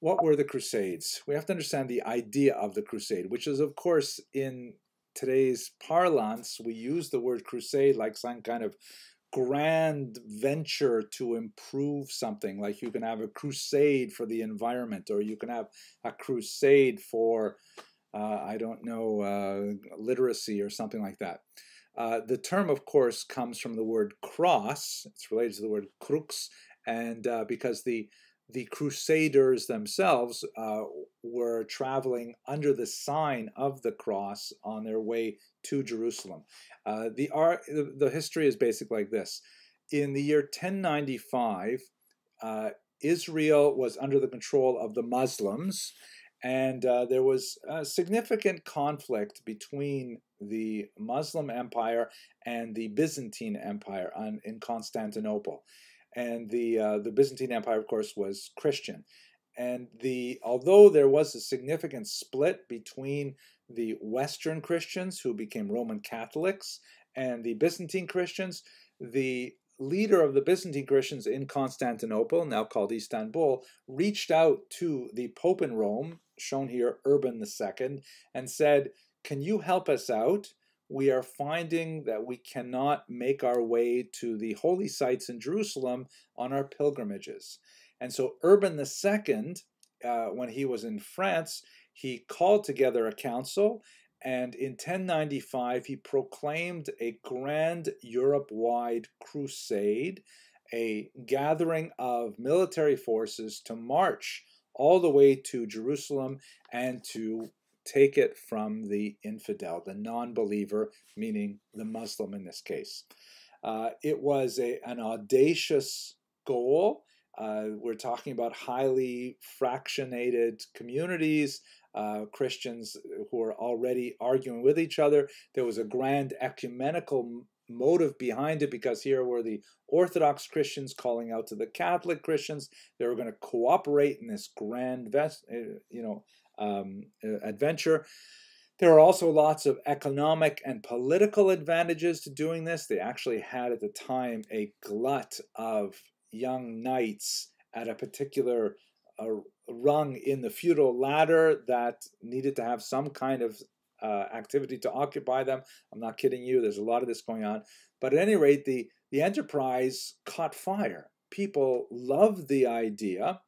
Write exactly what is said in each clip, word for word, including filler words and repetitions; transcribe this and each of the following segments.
what were the Crusades? We have to understand the idea of the Crusade, which is, of course, in today's parlance, we use the word crusade like some kind of grand venture to improve something. Like you can have a crusade for the environment, or you can have a crusade for, uh, I don't know, uh, literacy or something like that. Uh, the term, of course, comes from the word cross. It's related to the word crux, and uh, because the the crusaders themselves uh, were traveling under the sign of the cross on their way to Jerusalem. Uh, the, art, the history is basically like this. In the year ten ninety-five, uh, Israel was under the control of the Muslims, and uh, there was a significant conflict between the Muslim Empire and the Byzantine Empire on, in Constantinople. And the uh, the Byzantine Empire, of course, was Christian. And the although there was a significant split between the Western Christians, who became Roman Catholics, and the Byzantine Christians, the leader of the Byzantine Christians in Constantinople, now called Istanbul, reached out to the Pope in Rome, shown here, Urban the Second, and said, "Can you help us out? We are finding that we cannot make our way to the holy sites in Jerusalem on our pilgrimages." And so Urban the Second, uh, when he was in France, he called together a council, and in ten ninety-five he proclaimed a grand Europe-wide crusade, a gathering of military forces to march all the way to Jerusalem and to take it from the infidel, the non-believer, meaning the Muslim in this case. Uh, it was a, an audacious goal. Uh, we're talking about highly fractionated communities, uh, Christians who are already arguing with each other. There was a grand ecumenical motive behind it, because here were the Orthodox Christians calling out to the Catholic Christians. They were going to cooperate in this grand, vest, you know, Um, adventure. There are also lots of economic and political advantages to doing this. They actually had at the time a glut of young knights at a particular uh, rung in the feudal ladder that needed to have some kind of uh, activity to occupy them. I'm not kidding you. There's a lot of this going on. But at any rate, the, the enterprise caught fire. People loved the idea.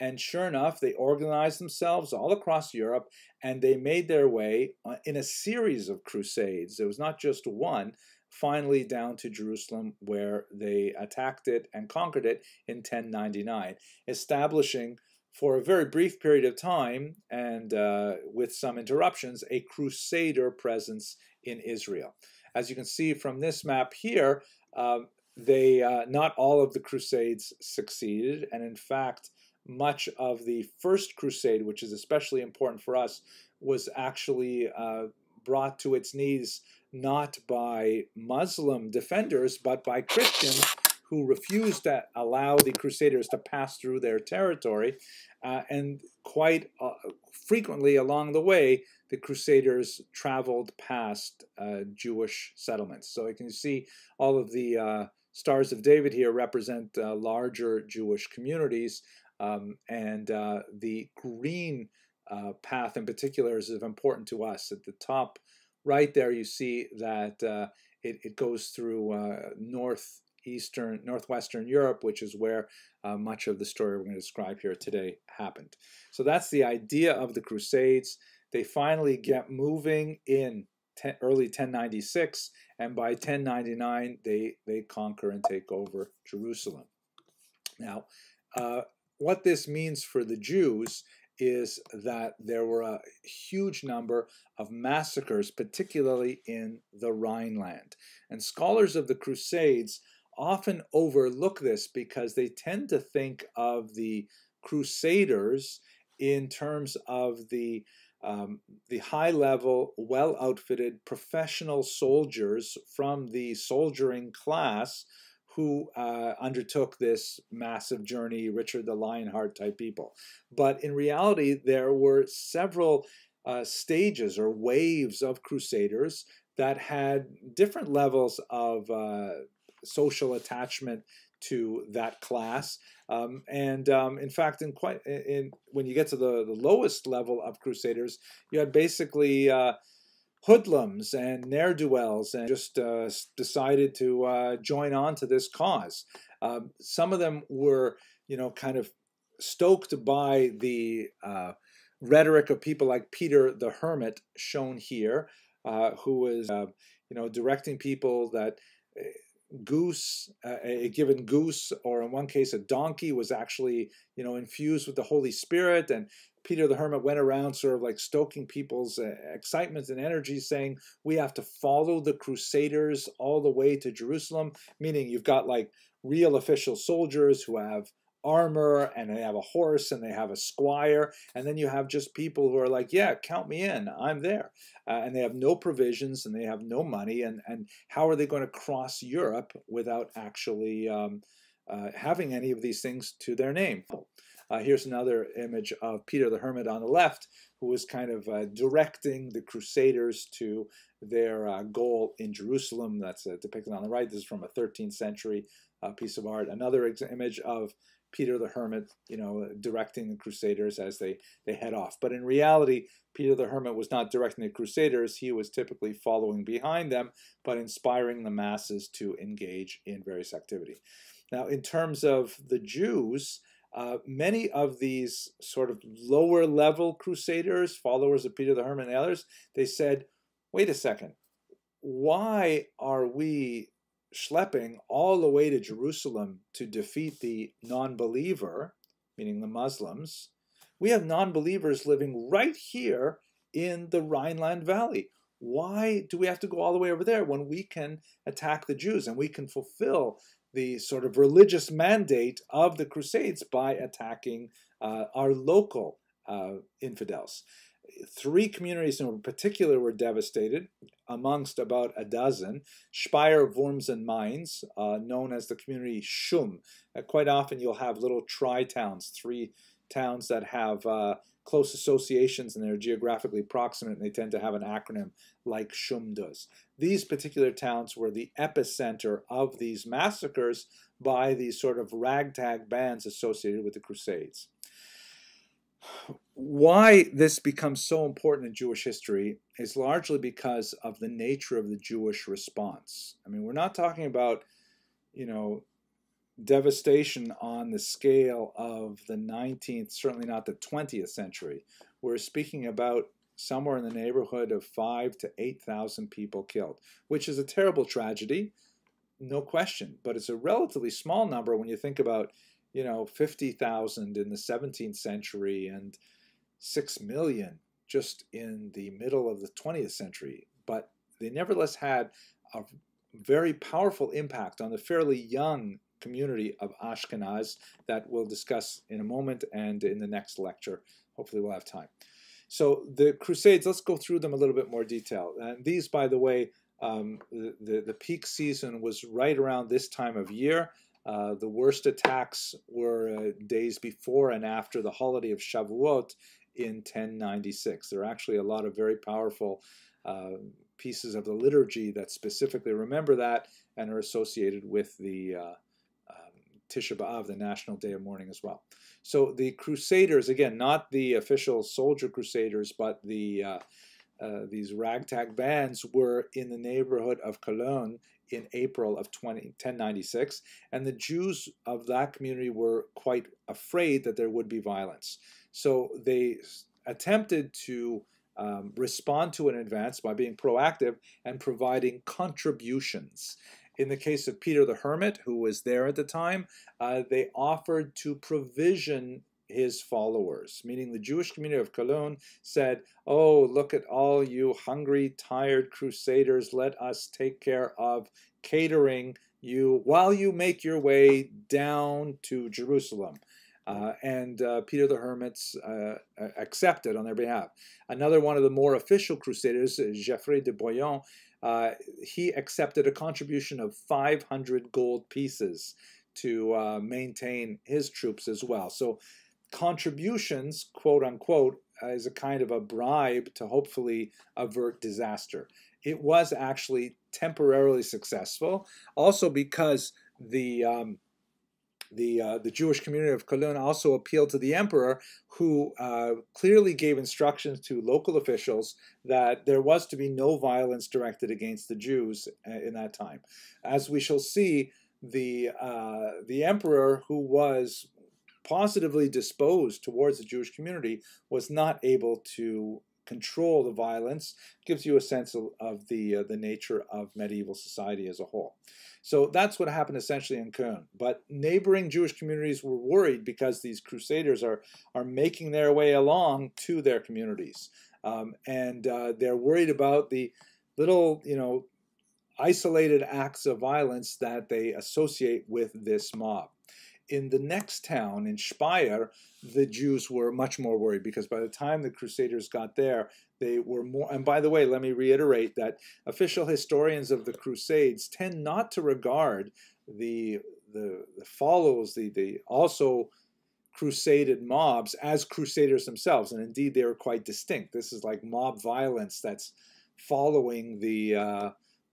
And sure enough, they organized themselves all across Europe, and they made their way in a series of crusades. There was not just one, finally down to Jerusalem, where they attacked it and conquered it in ten ninety-nine, establishing for a very brief period of time, and uh, with some interruptions, a crusader presence in Israel. As you can see from this map here, uh, they uh, not all of the crusades succeeded, and in fact, much of the First Crusade, which is especially important for us, was actually uh, brought to its knees not by Muslim defenders, but by Christians who refused to allow the Crusaders to pass through their territory. Uh, and quite uh, frequently along the way, the Crusaders traveled past uh, Jewish settlements. So you can see all of the uh, Stars of David here represent uh, larger Jewish communities. Um, and uh, the green uh, path in particular is of important to us. At the top right there, you see that uh, it, it goes through uh, northeastern, northwestern Europe, which is where uh, much of the story we're going to describe here today happened. So that's the idea of the Crusades. They finally get moving in early ten ninety-six, and by ten ninety-nine, they, they conquer and take over Jerusalem. Now, uh, what this means for the Jews is that there were a huge number of massacres, particularly in the Rhineland. And scholars of the Crusades often overlook this because they tend to think of the Crusaders in terms of the Um, the high-level, well-outfitted professional soldiers from the soldiering class who uh, undertook this massive journey, Richard the Lionheart type people. But in reality, there were several uh, stages or waves of crusaders that had different levels of uh, social attachment to that class. Um, and um, in fact, in quite in when you get to the, the lowest level of crusaders, you had basically uh, hoodlums and ne'er-do-wells, and just uh, decided to uh, join on to this cause. Um, some of them were, you know, kind of stoked by the uh, rhetoric of people like Peter the Hermit, shown here, uh, who was, uh, you know, directing people that goose, uh, a given goose, or in one case a donkey, was actually, you know, infused with the Holy Spirit. And Peter the Hermit went around sort of like stoking people's uh, excitement and energy, saying, we have to follow the Crusaders all the way to Jerusalem, meaning you've got like real official soldiers who have armor, and they have a horse, and they have a squire, and then you have just people who are like, yeah, count me in, I'm there, uh, and they have no provisions, and they have no money, and and how are they going to cross Europe without actually um, uh, having any of these things to their name? Uh, here's another image of Peter the Hermit on the left, who was kind of uh, directing the Crusaders to their uh, goal in Jerusalem. That's uh, depicted on the right. This is from a thirteenth century uh, piece of art. Another ex image of Peter the Hermit, you know, directing the Crusaders as they, they head off. But in reality, Peter the Hermit was not directing the Crusaders. He was typically following behind them, but inspiring the masses to engage in various activity. Now, in terms of the Jews, uh, many of these sort of lower-level Crusaders, followers of Peter the Hermit and others, they said, wait a second, why are we schlepping all the way to Jerusalem to defeat the non-believer, meaning the Muslims? We have non-believers living right here in the Rhineland Valley. Why do we have to go all the way over there when we can attack the Jews, and we can fulfill the sort of religious mandate of the Crusades by attacking uh, our local uh, infidels? Three communities in particular were devastated, amongst about a dozen. Speyer, Worms, and Mainz, uh, known as the community Schum. Uh, quite often you'll have little tri-towns, three towns that have uh, close associations, and they're geographically proximate, and they tend to have an acronym like Schum does. These particular towns were the epicenter of these massacres by these sort of ragtag bands associated with the Crusades. Why this becomes so important in Jewish history is largely because of the nature of the Jewish response. I mean, we're not talking about, you know, devastation on the scale of the nineteenth, certainly not the twentieth century. We're speaking about somewhere in the neighborhood of five to eight thousand people killed, which is a terrible tragedy, no question, but it's a relatively small number when you think about, you know, fifty thousand in the seventeenth century and six million just in the middle of the twentieth century. But they nevertheless had a very powerful impact on the fairly young community of Ashkenaz that we'll discuss in a moment and in the next lecture. Hopefully we'll have time. So the Crusades, let's go through them a little bit more detail. And these, by the way, um, the, the, the peak season was right around this time of year. Uh, the worst attacks were uh, days before and after the holiday of Shavuot in ten ninety-six. There are actually a lot of very powerful uh, pieces of the liturgy that specifically remember that and are associated with the uh, um, Tisha B'Av, the National Day of Mourning, as well. So the Crusaders, again, not the official soldier Crusaders, but the uh, uh, these ragtag bands, were in the neighborhood of Cologne in April of ten ninety-six, and the Jews of that community were quite afraid that there would be violence. So they attempted to um, respond to it in advance by being proactive and providing contributions. In the case of Peter the Hermit, who was there at the time, uh, they offered to provision his followers, meaning the Jewish community of Cologne said, oh, look at all you hungry, tired Crusaders, let us take care of catering you while you make your way down to Jerusalem. Uh, and uh, Peter the Hermit's uh, accepted on their behalf. Another one of the more official Crusaders, Geoffrey de Bouillon, uh, he accepted a contribution of five hundred gold pieces to uh, maintain his troops as well. So contributions, quote unquote, uh, is a kind of a bribe to hopefully avert disaster. It was actually temporarily successful, also because the um, the uh, the Jewish community of Cologne also appealed to the emperor, who uh, clearly gave instructions to local officials that there was to be no violence directed against the Jews in that time. As we shall see, the uh, the emperor, who was positively disposed towards the Jewish community, was not able to control the violence. Gives you a sense of, of the uh, the nature of medieval society as a whole. So that's what happened essentially in Cologne. But neighboring Jewish communities were worried because these crusaders are are making their way along to their communities, um, and uh, they're worried about the little, you know, isolated acts of violence that they associate with this mob. In the next town, in Speyer, the Jews were much more worried, because by the time the Crusaders got there, they were more... And by the way, let me reiterate that official historians of the Crusades tend not to regard the the, the followers, the, the also crusaded mobs, as Crusaders themselves, and indeed they were quite distinct. This is like mob violence that's following the... Uh,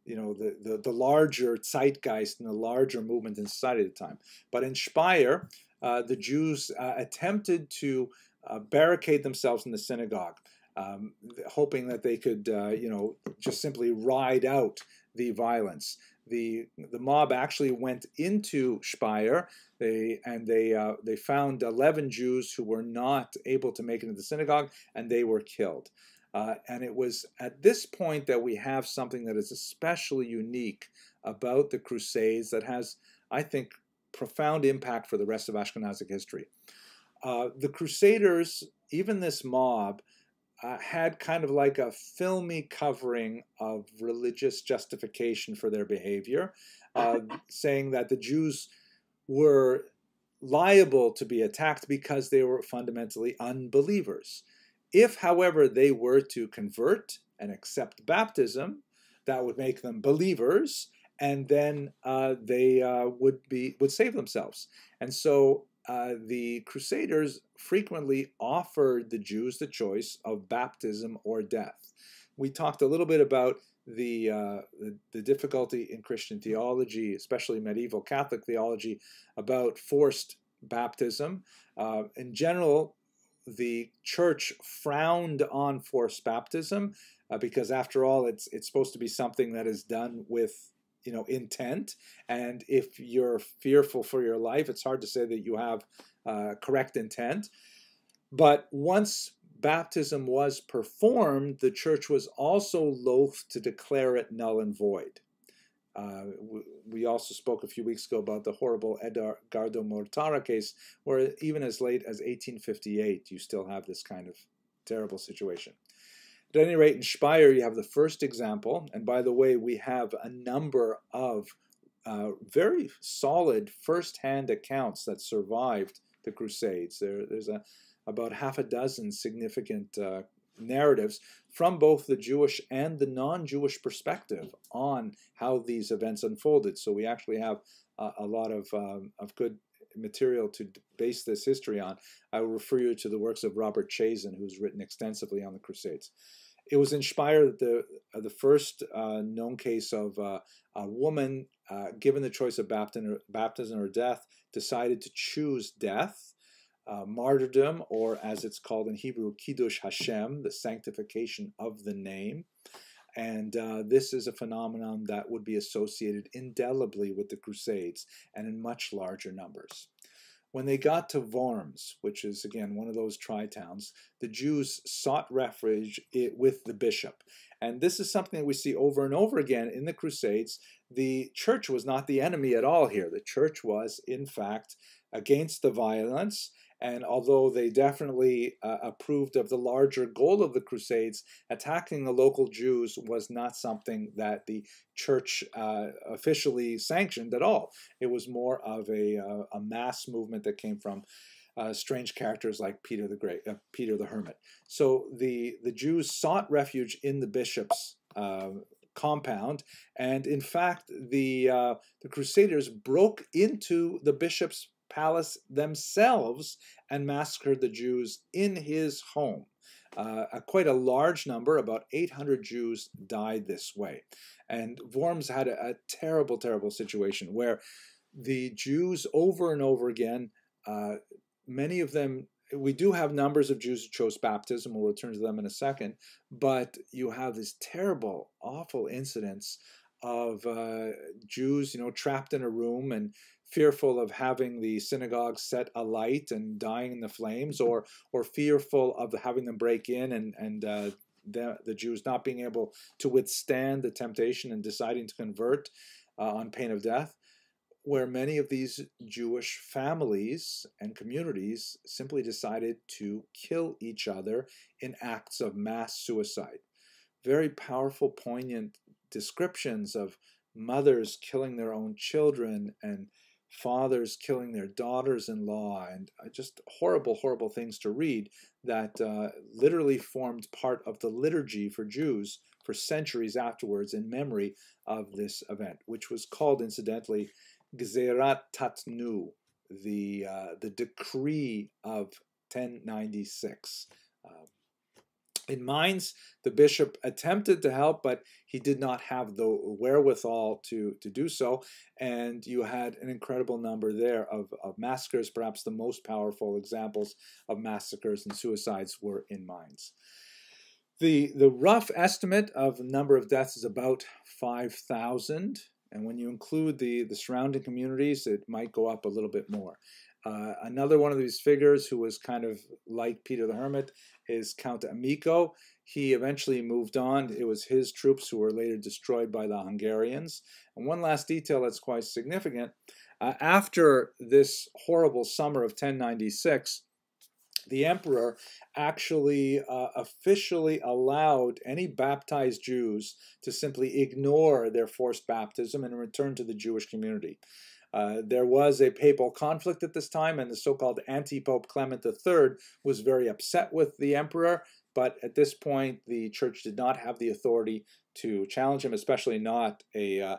you know, the, the, the larger zeitgeist and the larger movement in society at the time. But in Speyer, uh, the Jews uh, attempted to uh, barricade themselves in the synagogue, um, hoping that they could, uh, you know, just simply ride out the violence. The, the mob actually went into Speyer, they, and they, uh, they found eleven Jews who were not able to make it into the synagogue, and they were killed. Uh, and it was at this point that we have something that is especially unique about the Crusades that has, I think, profound impact for the rest of Ashkenazic history. Uh, the Crusaders, even this mob, uh, had kind of like a filmy covering of religious justification for their behavior, uh, saying that the Jews were liable to be attacked because they were fundamentally unbelievers. If, however, they were to convert and accept baptism, that would make them believers, and then uh, they uh, would be would save themselves. And so uh, the Crusaders frequently offered the Jews the choice of baptism or death. We talked a little bit about the uh, the, the difficulty in Christian theology, especially medieval Catholic theology, about forced baptism. Uh, in general, the church frowned on forced baptism uh, because, after all, it's it's supposed to be something that is done with, you know, intent. And if you're fearful for your life, it's hard to say that you have uh, correct intent. But once baptism was performed, the church was also loath to declare it null and void. Uh, we also spoke a few weeks ago about the horrible Edgardo Mortara case, where even as late as eighteen fifty-eight, you still have this kind of terrible situation. At any rate, in Speyer, you have the first example. And by the way, we have a number of uh, very solid first-hand accounts that survived the Crusades. There, there's a, about half a dozen significant uh, narratives from both the Jewish and the non-Jewish perspective on how these events unfolded. So we actually have uh, a lot of, um, of good material to base this history on. I will refer you to the works of Robert Chazen, who's written extensively on the Crusades. It was in Speyer that the, uh, the first uh, known case of uh, a woman uh, given the choice of baptism or death decided to choose death. Uh, martyrdom, or as it's called in Hebrew, kiddush Hashem, the sanctification of the name. And uh, this is a phenomenon that would be associated indelibly with the Crusades, and in much larger numbers. When they got to Worms, which is, again, one of those tri-towns, the Jews sought refuge with the bishop. And this is something that we see over and over again in the Crusades. The church was not the enemy at all here. The church was, in fact, against the violence. And although they definitely uh, approved of the larger goal of the Crusades, attacking the local Jews was not something that the church uh, officially sanctioned at all. It was more of a, uh, a mass movement that came from uh, strange characters like Peter the Great, uh, Peter the Hermit. So the, the Jews sought refuge in the bishop's uh, compound, and in fact, the, uh, the Crusaders broke into the bishop's palace themselves and massacred the Jews in his home. Uh, a, quite a large number, about eight hundred Jews, died this way. And Worms had a, a terrible, terrible situation where the Jews over and over again, uh, many of them, we do have numbers of Jews who chose baptism. We'll return to them in a second. But you have these terrible, awful incidents of uh, Jews, you know, trapped in a room and fearful of having the synagogue set alight and dying in the flames, or or fearful of having them break in and and uh, the, the Jews not being able to withstand the temptation and deciding to convert uh, on pain of death, where many of these Jewish families and communities simply decided to kill each other in acts of mass suicide. Very powerful, poignant descriptions of mothers killing their own children and fathers killing their daughters-in-law, and just horrible, horrible things to read that uh, literally formed part of the liturgy for Jews for centuries afterwards in memory of this event, which was called, incidentally, Gzerat Tatnu, the uh, the decree of ten ninety-six. Uh, in Mainz, the bishop attempted to help, but he did not have the wherewithal to to do so. And you had an incredible number there of, of massacres. Perhaps the most powerful examples of massacres and suicides were in Mainz. The the rough estimate of the number of deaths is about five thousand. And when you include the, the surrounding communities, it might go up a little bit more. Uh, another one of these figures who was kind of like Peter the Hermit is Count Amico. He eventually moved on. It was his troops who were later destroyed by the Hungarians. And one last detail that's quite significant. Uh, after this horrible summer of ten ninety-six, the emperor actually uh, officially allowed any baptized Jews to simply ignore their forced baptism and return to the Jewish community. Uh, there was a papal conflict at this time, and the so-called anti-pope Clement the Third was very upset with the emperor, but at this point the church did not have the authority to challenge him, especially not a uh,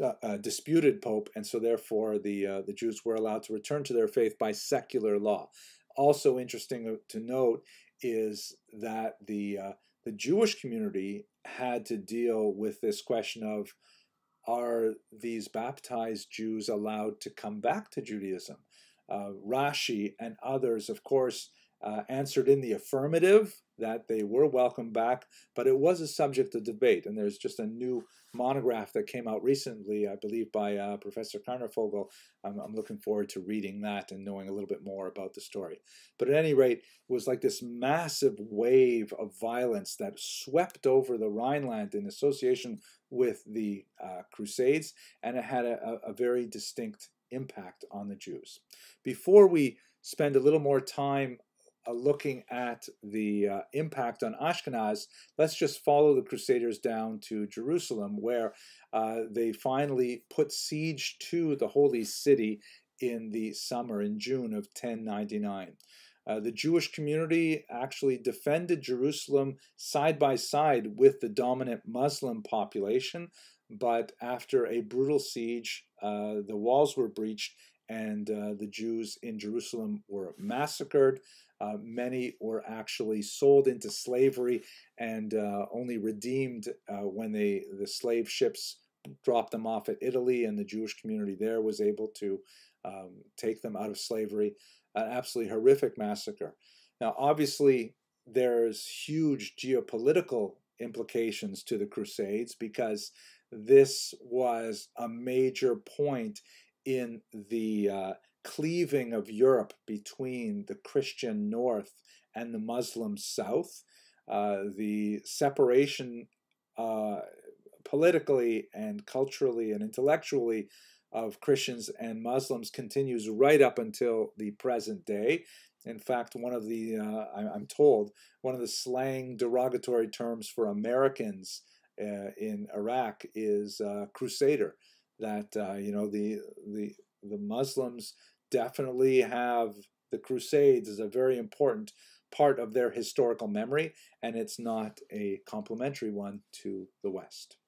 Uh, uh, disputed pope, and so therefore the uh, the Jews were allowed to return to their faith by secular law. Also interesting to note is that the uh, the Jewish community had to deal with this question of, are these baptized Jews allowed to come back to Judaism? Uh, Rashi and others, of course, uh, answered in the affirmative, that they were welcomed back, but it was a subject of debate. And there's just a new monograph that came out recently, I believe, by uh, Professor Karnerfogel. I'm, I'm looking forward to reading that and knowing a little bit more about the story. But at any rate, it was like this massive wave of violence that swept over the Rhineland in association with the uh, Crusades, and it had a, a very distinct impact on the Jews. Before we spend a little more time Uh, looking at the uh, impact on Ashkenaz, let's just follow the Crusaders down to Jerusalem, where uh, they finally put siege to the Holy City in the summer, in June of ten ninety-nine. Uh, the Jewish community actually defended Jerusalem side by side with the dominant Muslim population, but after a brutal siege, uh, the walls were breached and uh, the Jews in Jerusalem were massacred. Uh, many were actually sold into slavery and uh, only redeemed uh, when they, the slave ships dropped them off at Italy, and the Jewish community there was able to um, take them out of slavery. An absolutely horrific massacre. Now, obviously, there's huge geopolitical implications to the Crusades, because this was a major point in the uh, cleaving of Europe between the Christian North and the Muslim South. Uh, the separation uh, politically and culturally and intellectually of Christians and Muslims continues right up until the present day. In fact, one of the, uh, I'm told, one of the slang derogatory terms for Americans uh, in Iraq is uh, crusader. That, uh, you know, the, the, the Muslims definitely have the Crusades as a very important part of their historical memory, and it's not a complimentary one to the West.